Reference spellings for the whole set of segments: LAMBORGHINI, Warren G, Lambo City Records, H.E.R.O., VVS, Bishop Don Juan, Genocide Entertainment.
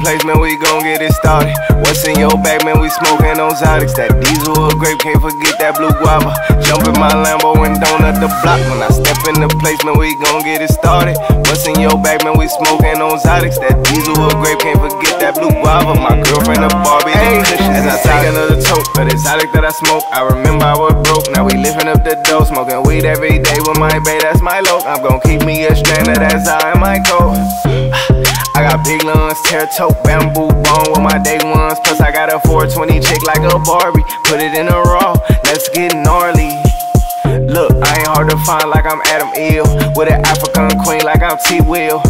place, man, we gon' get it started. What's in your bag, man, we smoking on Zodiacs. That diesel or grape, can't forget that blue guava. Jump in my Lambo and don't let the block. When I step in the place, man, we gon' get it started. What's in your bag, man, we smoking on Zodiacs. That diesel or grape, can't forget that blue guava. My girlfriend a Barbie, hey, as I take another tote for the Zodiac that I smoke. I remember I was broke, now we lifting up the dough. Smoking weed every day with my bae, that's my low. I'm gon' keep me a strand of that side in my coat. I got big lungs, tear toe, bamboo bone with my day ones. Plus I got a 420 chick like a Barbie. Put it in a raw, let's get gnarly. Look, I ain't hard to find like I'm Adam Eel. With an African queen like I'm T-Will.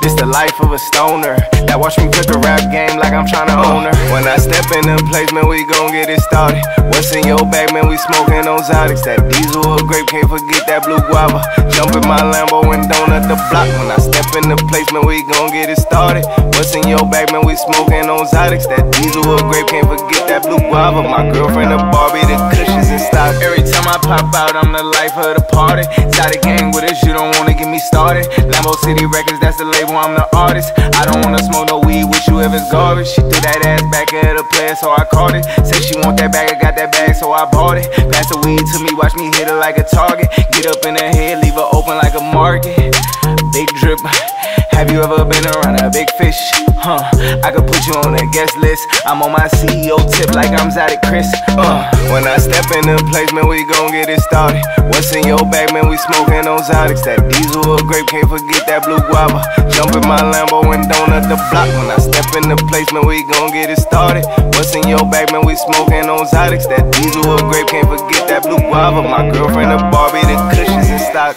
This the life of a stoner. That watch me put the rap game like I'm tryna own her. When I step in the place, man, we gon' get it started. What's in your bag, man, we smoking on Zodiacs. That diesel or grape, can't forget that blue guava. Jump in my Lambo and don't let the block. When I step in the place, man, we gon' get it started. What's in your bag, man, we smoking on Zodiacs. That diesel or grape, can't forget that blue guava. My girlfriend a Barbie, the cushions and stock. Every time I pop out, I'm the life of the party. Zodiac gang with us, you don't wanna get me started. Lambo City Records, that's the label, I'm the artist. I don't wanna smoke no weed with you if it's garbage. She threw that ass back at the player, so I caught it. Said she want that bag, I got that bag, so I bought it. Pass the weed to me, watch me hit her like a target. Get up in her head, leave her open like a market. Big drip. Have you ever been around a big fish? Huh, I could put you on a guest list. I'm on my CEO tip like I'm Zodiac Chris. When I step in the place, man, we gon' get it started. What's in your bag, man, we smoking on Zodiacs. That diesel or grape, can't forget that blue guava. Jump in my Lambo and don't let the block. When I step in the place, man, we gon' get it started. What's in your bag, man, we smoking on Zodiacs. That diesel or grape, can't forget that blue guava. My girlfriend a Barbie, the cushions and stock.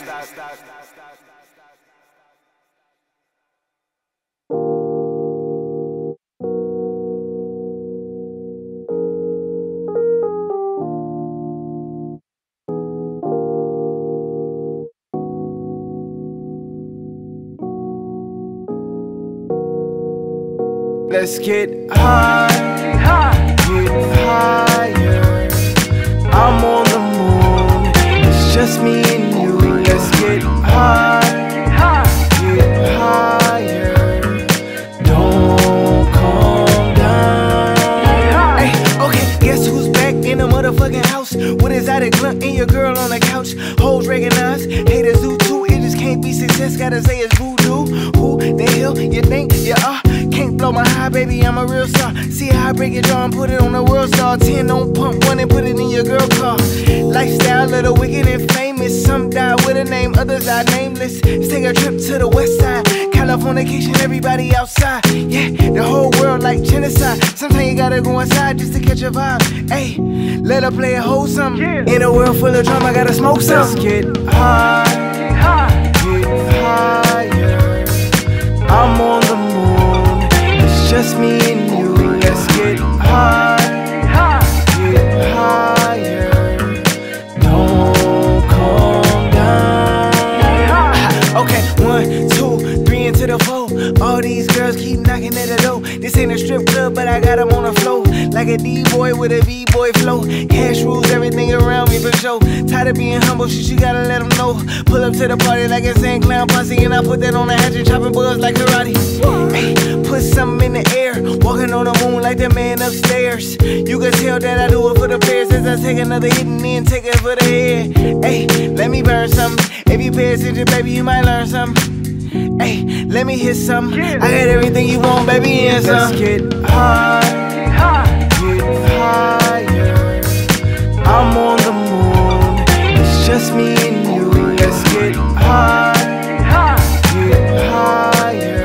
Let's get high, get higher. I'm on the moon, it's just me and you. Let's get high, get higher. Don't calm down. Hey, okay, guess who's back in the motherfucking house? When it's out of glunt and your girl on the couch. Hoes recognize, haters do too. It just can't be success, gotta say it's voodoo. Who the hell you think you are? Can't blow my high, baby, I'm a real star. See how I break it down, put it on the world star. 10 don't pump one and put it in your girl car. Lifestyle, little wicked and famous. Some die with a name, others are nameless. Let's take a trip to the west side. Californication, everybody outside. Yeah, the whole world like genocide. Sometimes you gotta go inside just to catch a vibe. Hey, let her play a whole something. Yeah. In a world full of drama, gotta smoke some. Let's get high, get higher. I'm on the moon. Just me and you, let's get high, get higher. Don't calm down. Okay, 1, 2, 3 into the four. All these girls keep knocking at the door. This ain't a strip club, but I got them on the floor. Like a D-boy with a B-boy flow. Cash rules everything around me for sure. Tired of being humble, shit, you gotta let them know. Pull up to the party like a San Clown posse. And I put that on the hatchet, chopping bugs like karate. Hey, put something in the air. Walking on the moon like the man upstairs. You can tell that I do it for the players. As I take another hit and then take it for the head. Hey, let me burn something. If you pay attention, baby, you might learn something. Hey, let me hit something. I got everything you want, baby, and some. Let's get high, get higher. I'm on the moon, it's just me and you. Let's get high, get higher.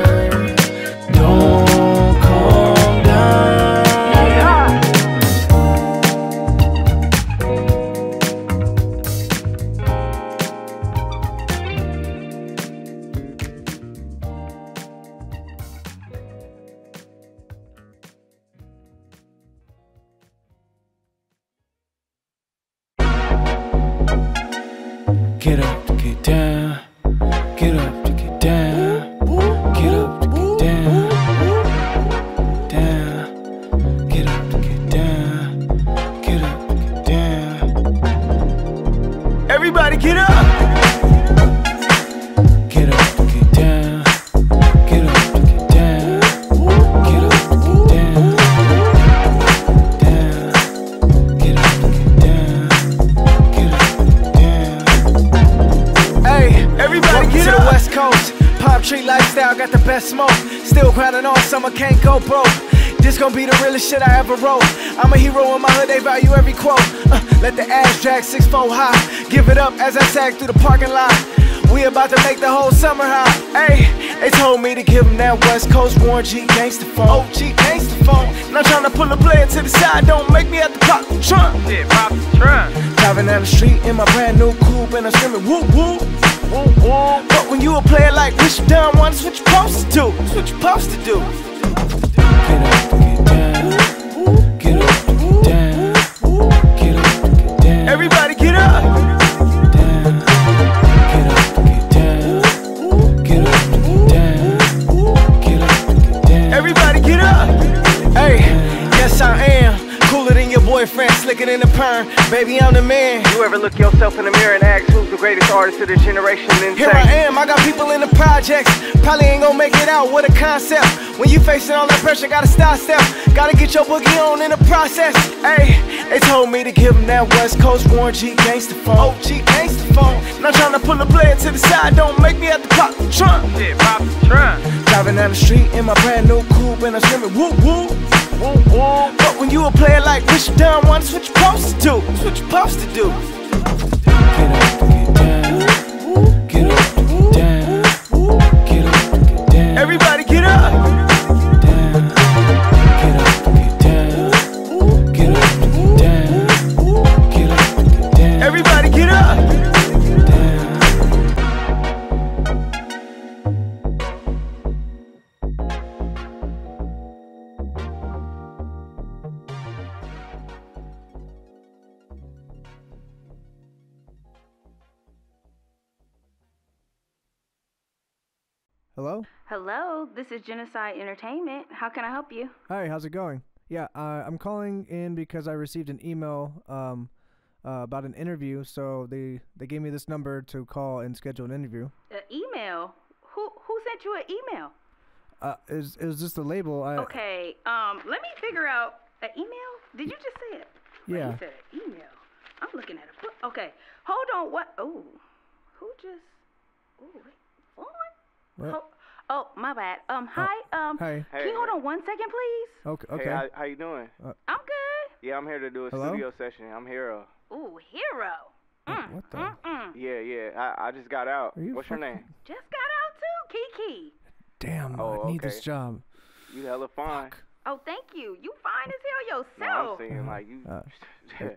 Don't calm down. Get up to get down, get up to get down, get up to get down, down, get up to get down, get up to get down. Everybody get up! Get up to get down, get up to get down, got the best smoke. Still grinding all summer, can't go broke. This gon' be the realest shit I ever wrote. I'm a hero in my hood, they value every quote. Let the ass drag 6'4" high. Give it up as I sag through the parking lot. We about to make the whole summer hot. Ayy, they told me to give them that West Coast Warren G gangsta phone. OG gangsta phone. Now tryna pull a player to the side. Don't make me have to pop the trunk. Yeah, pop the trunk. Driving down the street in my brand new coupe and I'm screaming woo woo. Woo woo. But when you a player like Bishop Don Juan, that's what you supposed to do. That's what you supposed to do. Get up. Everybody get up. Everybody get up. Hey, yes I am. Cooler than your boyfriend, slicker than a perm. Baby, I'm the man. You ever look yourself in the mirror and ask who's the greatest artist of this generation? Here I am, I got people in the projects. Probably ain't gonna make it out with a concept. When you facing all that pressure, gotta stop step. Gotta get your boogie on in the process. Ayy, they told me to give them that West Coast Warren G gangsta phone. OG gangsta phone. Now tryna pull a player to the side. Don't make me have to pop the trunk. Yeah, pop the trunk. Driving down the street in my brand new coupe and I'm screaming woo woo. Woo woo. But when you a player like Bishop Don Juan, that's what you supposed to do. That's what you supposed to do. Get up and get down. Get up and get down. Get up and get down. Everybody get up. Hello? Hello, this is Genocide Entertainment. How can I help you? Hi, how's it going? Yeah, I'm calling in because I received an email about an interview, so they gave me this number to call and schedule an interview. An email? Who sent you an email? It was just a label. Okay, let me figure out an email? Did you just say it? Yeah. You said an email. I'm looking at a book. Okay, hold on. What? Oh, who just... Ooh, wait. Oh, my bad. Hi. Can you hold on one second, please? Okay. Hey, how you doing? I'm good. Yeah, I'm here to do a studio session. I'm Hero. Ooh, Hero. What the? Yeah. I just got out. What's your name? Just got out too, Kiki. Damn, I need this job. You hella fine. Oh, thank you. You fine as hell yourself. No, I'm saying, like, you...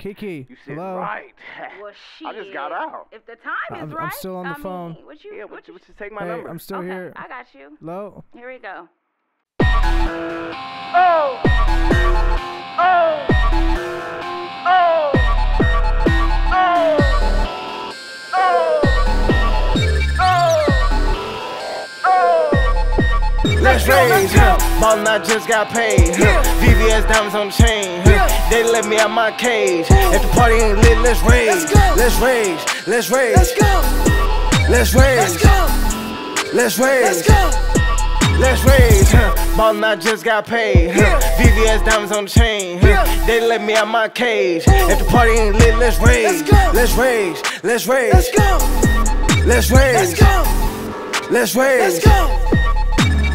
Kiki, you sit right. Well, shit. I just got out. If the time is right... I'm still on the phone. Would you take my number? I'm still here. I got you. Hello? Here we go. Oh! Oh! Oh! Oh! Oh! Oh! Let's raise hell. Ballin', I just got paid. VVS diamonds on the chain. They let me out my cage. If the party ain't lit, let's rage. Let's rage. Let's rage. Let's go. Let's rage. Let's go. Let's rage. Let's go. Let's rage. Ballin', I just got paid. VVS diamonds on the chain. They let me out my cage. If the party ain't lit, let's rage. Let's rage. Let's rage. Let's go. Let's rage. Let's go. Let's rage. Let's go.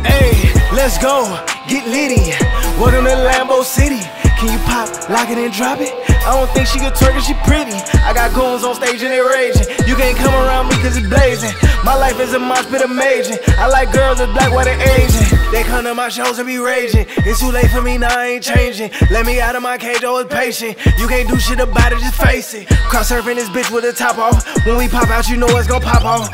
Hey. Let's go, get litty. Welcome to Lambo City. Can you pop, lock it, and drop it? I don't think she could twerk and she pretty. I got goons on stage and they raging. You can't come around me cause it's blazing. My life is a mosh pit amazing. I like girls that's black while they're Asian. They come to my shows and be raging. It's too late for me, now I ain't changing. Let me out of my cage, I was patient. You can't do shit about it, just face it. Cross surfing this bitch with a top off. When we pop out, you know it's gonna pop off.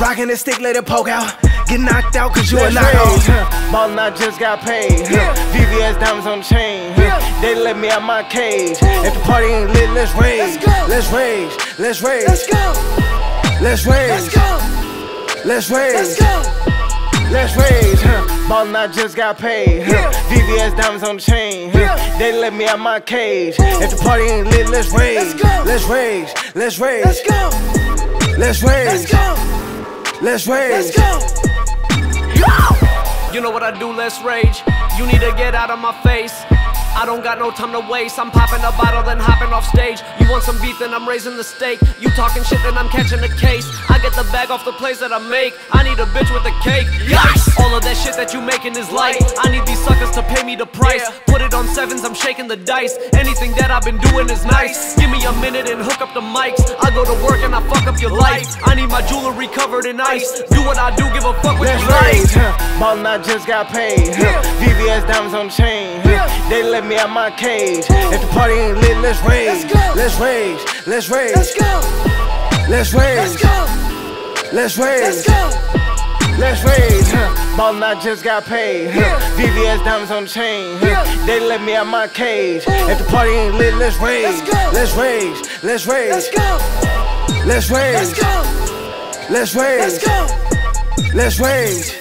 Rocking the stick, let it poke out. Get knocked out cause you a knockout. Ballin', I just got paid. VVS diamonds on the chain. They let me out my cage. If the party ain't lit, let's rage. Let's rage. Let's rage. Let's go. Let's rage. Let's go. Let's rage. Let's go. Let's rage. Ballin', I just got paid. VVS diamonds on the chain. They let me out my cage. If the party ain't lit, let's rage. Let's rage. Let's rage. Let's go. Let's rage. Let's go. Let's rage. Let's go. You know what I do, let's rage. You need to get out of my face. I I don't got no time to waste. I'm popping a bottle then hopping off stage. You want some beef then I'm raising the stake. You talking shit then I'm catching a case. I get the bag off the plays that I make. I need a bitch with a cake. Yikes! All of that shit that you making is light. I need these suckers to pay me the price. Put it on sevens, I'm shaking the dice. Anything that I've been doing is nice. Give me a minute and hook up the mics. I go to work and I fuck up your life. I need my jewelry covered in ice. Do what I do, give a fuck what you like. Ballin', I just got paid. VVS diamonds on chain. They let me out my cage. If the party ain't lit, let's rage. Let's rage. Let's rage. Let's go. Let's rage. Let's rage. Let's rage. Ballin', I just got paid. VVS diamonds on chain. They let me out my cage. If the party ain't lit, let's rage. Let's rage. Let's rage. Let's go. Let's rage. Let's go. Let's rage. Let's go. Let's rage.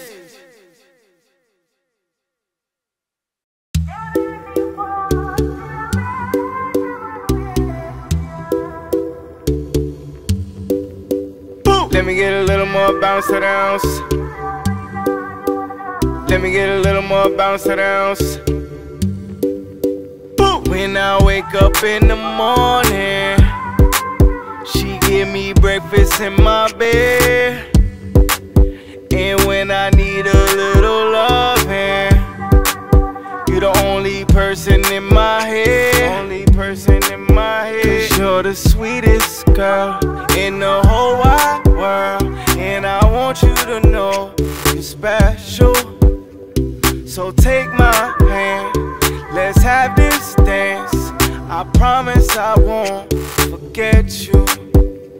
Let me get a little more bounce to the ounce. Let me get a little more bounce to the ounce. When I wake up in the morning, she give me breakfast in my bed. And when I need a little loving, you the only person in my head. Only person in my head. 'Cause you're the sweetest girl in the whole wide world. And I want you to know you're special. So take my hand, let's have this dance. I promise I won't forget you.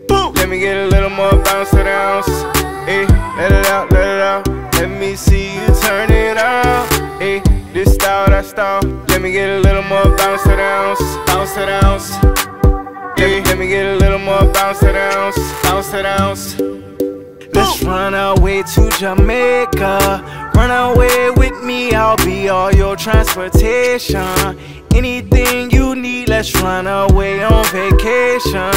Boom. Let me get a little more bounce to the ounce. Ay, let it out, let it out. Let me see you turn it out. Ay, this style, that style. Let me get a little more bounce to the ounce. Bounce to the ounce. Let me get a little more bounce to the ounce, bounce to the ounce. Let's run away to Jamaica. Run away with me, I'll be all your transportation. Anything you need, let's run away on vacation.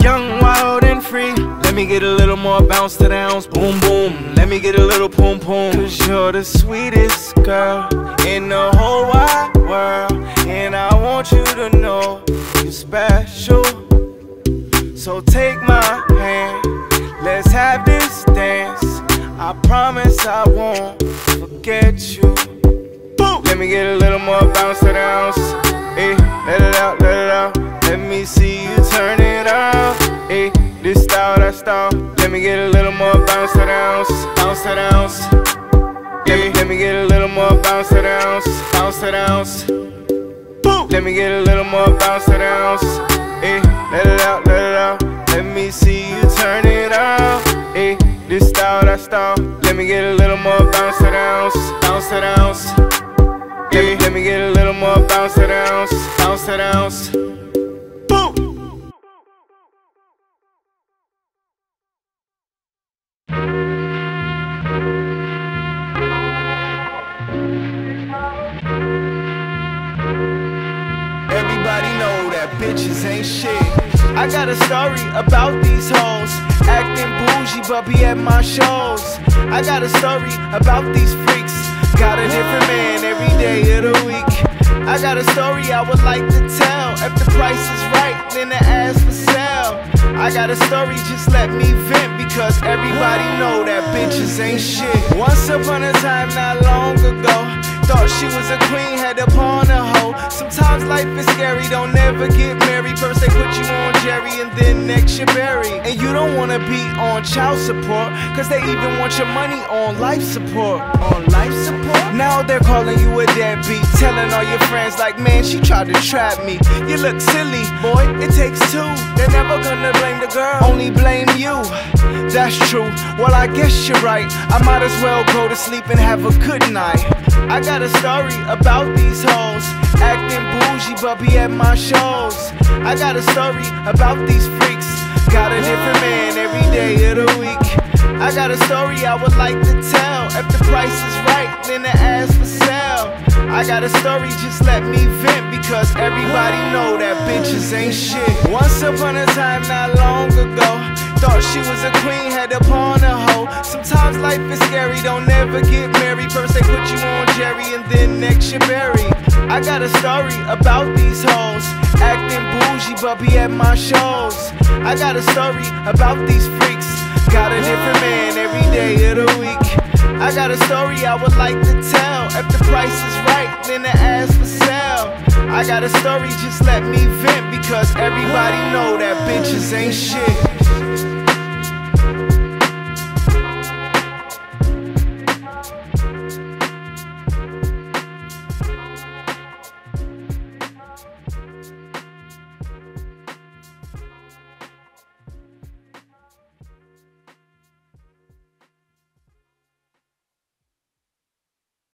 Young, wild, and free. Let me get a little more bounce to the ounce, boom, boom. Let me get a little poom, poom. 'Cause you're the sweetest girl in the whole wide world. And I want you to know you're special. So take my hand, let's have this dance. I promise I won't forget you. Boom. Let me get a little more bounce to the ounce. Ay, let it out, let it out. Let me see you turn it out. Ay, this style, that style. Let me get a little more bounce to the ounce, bounce to the ounce. Ay, let me get a little more bounce to the ounce, bounce to the ounce. Boom. Let me get a little more bounce to the ounce. Ay, let it out, let it out. Let me see you turn it out. Ay, this style, that style. Let me get a little more bounce to the ounce, bounce to the ounce. Ay, let me get a little more bounce to the ounce, bounce to the ounce. Boom. Everybody knows bitches ain't shit. I got a story about these hoes, acting bougie but be at my shows. I got a story about these freaks, got a different man every day of the week. I got a story I would like to tell, if the price is right then the ass for sale. I got a story, just let me vent, because everybody know that bitches ain't shit. Once upon a time not long ago, thought she was a queen, had a pawn a hoe. Sometimes life is scary, don't ever get married. First they put you on Jerry and then next you're buried. And you don't wanna be on child support, 'cause they even want your money on life support. On life support? Now they're calling you a deadbeat, telling all your friends like, man, she tried to trap me. You look silly, boy, it takes two. They're never gonna blame the girl, only blame you. That's true, well I guess you're right. I might as well go to sleep and have a good night. I got a story about these hoes, acting bougie but be at my shows. I got a story about these freaks, got a different man every day of the week. I got a story I would like to tell, if the price is right then the ass for sale. I got a story, just let me vent, because everybody know that bitches ain't shit. Once upon a time not long ago, thought she was a queen, had a pawn a hoe. Sometimes life is scary, don't ever get married. First they put you on Jerry and then next you're buried. I got a story about these hoes, acting bougie but be at my shows. I got a story about these freaks, got a different man every day of the week. I got a story I would like to tell. If the price is right, then the ass for sale. I got a story, just let me vent, because everybody know that bitches ain't shit.